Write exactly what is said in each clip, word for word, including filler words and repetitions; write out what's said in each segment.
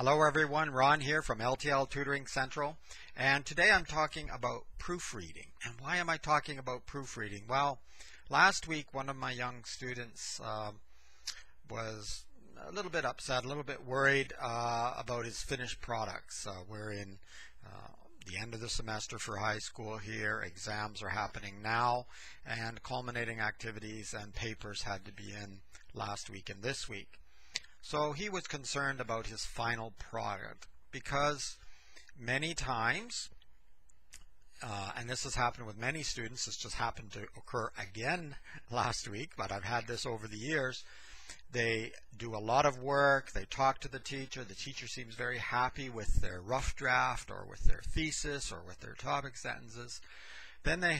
Hello everyone, Ron here from L T L Tutoring Central, and today I'm talking about proofreading. And why am I talking about proofreading? Well, last week one of my young students uh, was a little bit upset, a little bit worried uh, about his finished products. Uh, we're in uh, the end of the semester for high school here, exams are happening now, and culminating activities and papers had to be in last week and this week. So he was concerned about his final product because many times, uh, and this has happened with many students, this just happened to occur again last week, but I've had this over the years, they do a lot of work, they talk to the teacher, the teacher seems very happy with their rough draft or with their thesis or with their topic sentences. Then they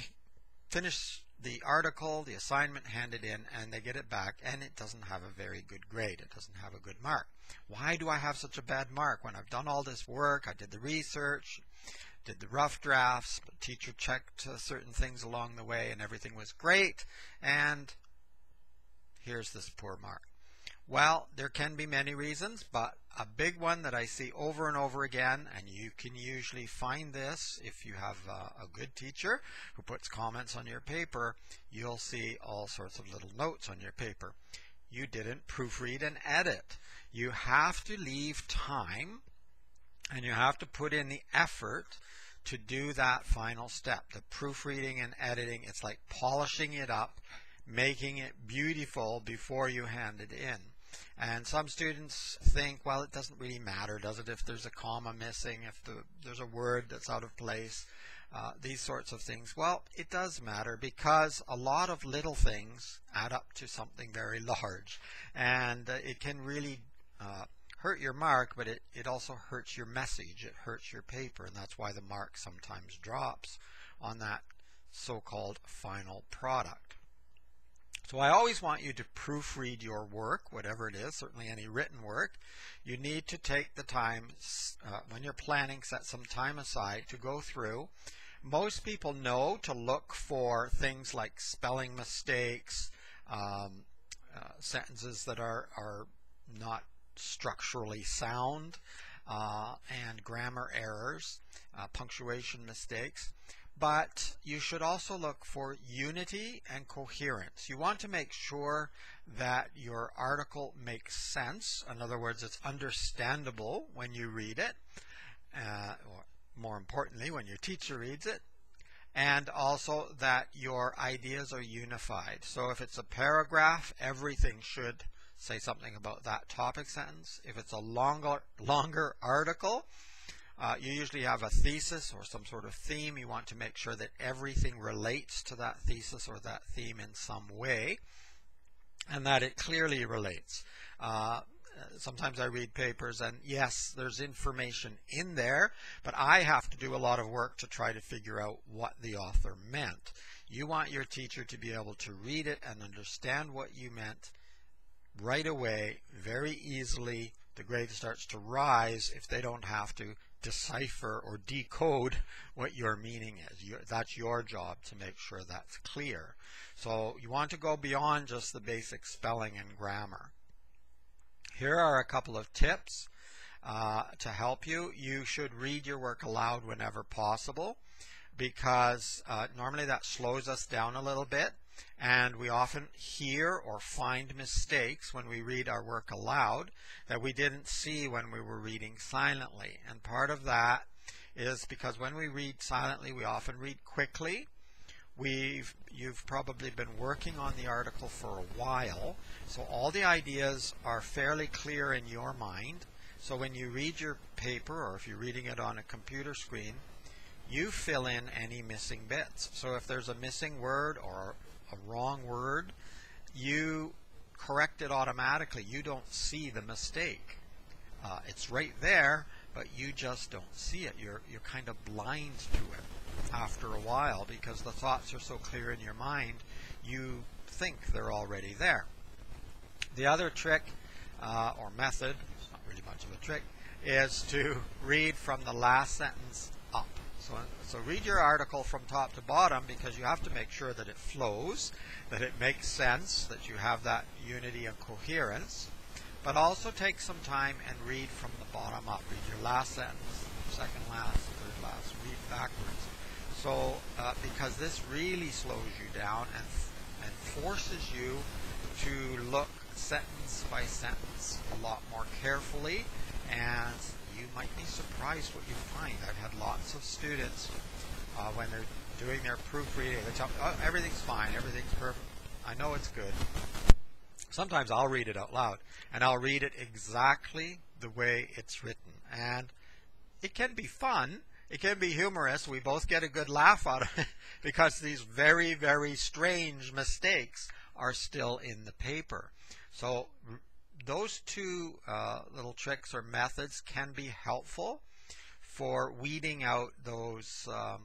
finish the article, the assignment handed in, and they get it back and it doesn't have a very good grade. It doesn't have a good mark. Why do I have such a bad mark when I've done all this work? I did the research, did the rough drafts, the teacher checked uh, certain things along the way and everything was great, and here's this poor mark. Well, there can be many reasons, but a big one that I see over and over again, and you can usually find this if you have a, a good teacher who puts comments on your paper, you'll see all sorts of little notes on your paper. You didn't proofread and edit. You have to leave time and you have to put in the effort to do that final step. The proofreading and editing, it's like polishing it up, making it beautiful before you hand it in. And some students think, well, it doesn't really matter, does it, if there's a comma missing, if the, there's a word that's out of place, uh, these sorts of things. Well, it does matter because a lot of little things add up to something very large. And uh, it can really uh, hurt your mark, but it, it also hurts your message, it hurts your paper, and that's why the mark sometimes drops on that so-called final product. So I always want you to proofread your work, whatever it is, certainly any written work. You need to take the time, uh, when you're planning, set some time aside to go through. Most people know to look for things like spelling mistakes, um, uh, sentences that are, are not structurally sound, uh, and grammar errors, uh, punctuation mistakes. But you should also look for unity and coherence. You want to make sure that your article makes sense. In other words, it's understandable when you read it, uh, or more importantly, when your teacher reads it, and also that your ideas are unified. So if it's a paragraph, everything should say something about that topic sentence. If it's a longer, longer article, Uh, you usually have a thesis or some sort of theme. You want to make sure that everything relates to that thesis or that theme in some way and that it clearly relates. Uh, sometimes I read papers and yes, there's information in there, but I have to do a lot of work to try to figure out what the author meant. You want your teacher to be able to read it and understand what you meant right away, very easily. The grade starts to rise if they don't have to decipher or decode what your meaning is. You, that's your job to make sure that's clear. So you want to go beyond just the basic spelling and grammar. Here are a couple of tips uh, to help you. You should read your work aloud whenever possible because uh, normally that slows us down a little bit. And we often hear or find mistakes when we read our work aloud that we didn't see when we were reading silently. And part of that is because when we read silently, we often read quickly. We've, you've probably been working on the article for a while, so all the ideas are fairly clear in your mind. So when you read your paper, or if you're reading it on a computer screen, you fill in any missing bits. So if there's a missing word or a wrong word, you correct it automatically. You don't see the mistake. Uh, it's right there, but you just don't see it. You're, you're kind of blind to it after a while because the thoughts are so clear in your mind, you think they're already there. The other trick uh, or method, it's not really much of a trick, is to read from the last sentence up. So, so read your article from top to bottom because you have to make sure that it flows, that it makes sense, that you have that unity and coherence. But also take some time and read from the bottom up. Read your last sentence, second last, third last, read backwards. So, uh, because this really slows you down and, and forces you to look sentence by sentence a lot more carefully, and you might be surprised what you find. I've had lots of students, uh, when they're doing their proofreading, they tell me, oh, everything's fine, everything's perfect, I know it's good. Sometimes I'll read it out loud, and I'll read it exactly the way it's written. And it can be fun, it can be humorous, we both get a good laugh out of it, because these very, very strange mistakes are still in the paper. So those two uh, little tricks or methods can be helpful for weeding out those um,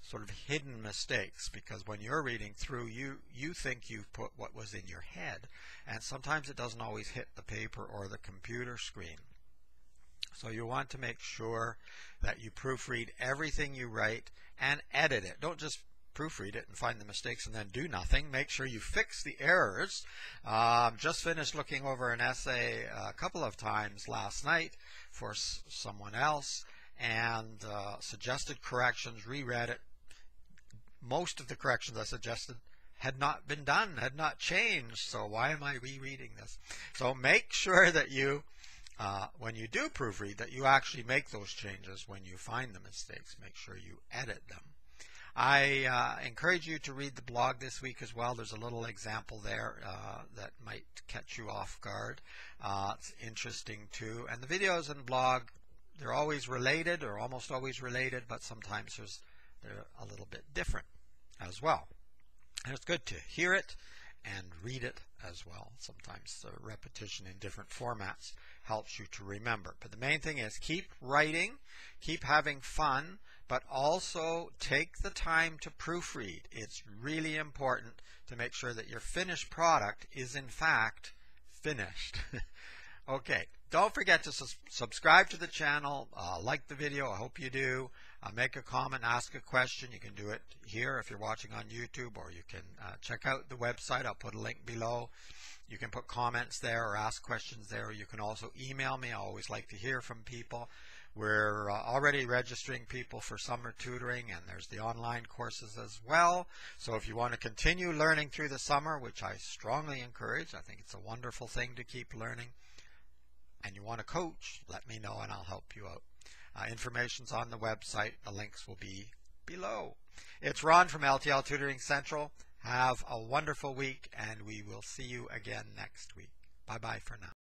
sort of hidden mistakes, because when you're reading through, you you think you've put what was in your head, and sometimes it doesn't always hit the paper or the computer screen. So you want to make sure that you proofread everything you write and edit it. Don't just proofread it and find the mistakes and then do nothing. Make sure you fix the errors. Um, just finished looking over an essay a couple of times last night for s someone else, and uh, suggested corrections, reread it. Most of the corrections I suggested had not been done, had not changed, so why am I rereading this? So make sure that you, uh, when you do proofread, that you actually make those changes when you find the mistakes. Make sure you edit them. I uh, encourage you to read the blog this week as well. There's a little example there uh, that might catch you off guard. Uh, it's interesting too. And the videos and blog, they're always related or almost always related, but sometimes there's they're a little bit different as well. And it's good to hear it and read it as well. Sometimes the repetition in different formats helps you to remember. But the main thing is keep writing, keep having fun, but also take the time to proofread. It's really important to make sure that your finished product is in fact finished. Okay, don't forget to su subscribe to the channel, uh, like the video, I hope you do. Uh, make a comment, ask a question. You can do it here if you're watching on YouTube, or you can uh, check out the website. I'll put a link below. You can put comments there or ask questions there. You can also email me. I always like to hear from people. We're uh, already registering people for summer tutoring, and there's the online courses as well. So if you want to continue learning through the summer, which I strongly encourage, I think it's a wonderful thing to keep learning, and you want to coach, let me know and I'll help you out. Uh, information's on the website. The links will be below. It's Ron from L T L Tutoring Central. Have a wonderful week, and we will see you again next week. Bye-bye for now.